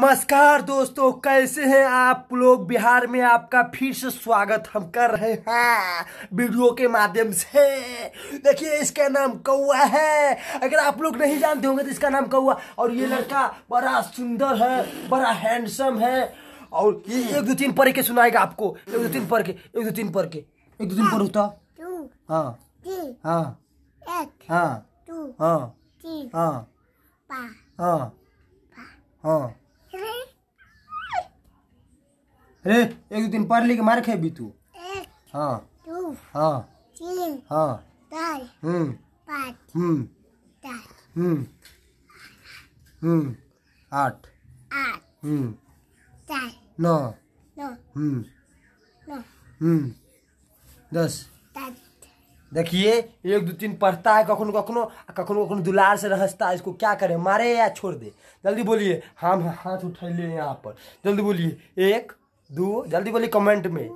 नमस्कार दोस्तों, कैसे हैं आप लोग। बिहार में आपका फिर से स्वागत हम कर रहे हैं वीडियो के माध्यम से। देखिए, इसका नाम कौआ है। अगर आप लोग नहीं जानते होंगे तो इसका नाम कौआ। और ये लड़का बड़ा सुंदर है, बड़ा हैंडसम है। और ये 1 2 3 पढ़ के सुनाएगा आपको। 1 2 3 पढ़ के, 1 2 3 पढ़ के, 1 2 3 पढ़ होता। हाँ हाँ हाँ हाँ हाँ हाँ हाँ। अरे 1 2 3 पढ़ ली के मार खाए भी तू। हाँ हाँ हाँ। आठ 9 10। देखिए 1 2 3 पढ़ता है, कखनो कखनो कखनो कखनो दुलार से रहसता है। इसको क्या करे, मारे या छोड़ दे? जल्दी बोलिए। हम हाथ उठा ले यहाँ पर, जल्दी बोलिए। 1 2 जल्दी बोलिए कमेंट में।